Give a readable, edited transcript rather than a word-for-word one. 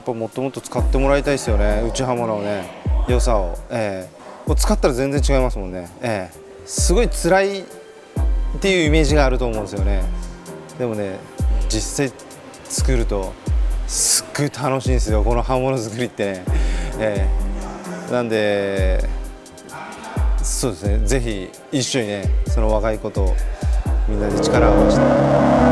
ぱもっともっと使ってもらいたいですよね、内刃物をね、良さを、使ったら全然違いますもんね、すごい辛いっていうイメージがあると思うんですよね。でもね、実際作るとすっごい楽しいんですよ、この刃物作りってね、なんでそうですね、ぜひ一緒にね、その若い子とみんなで力を合わせて。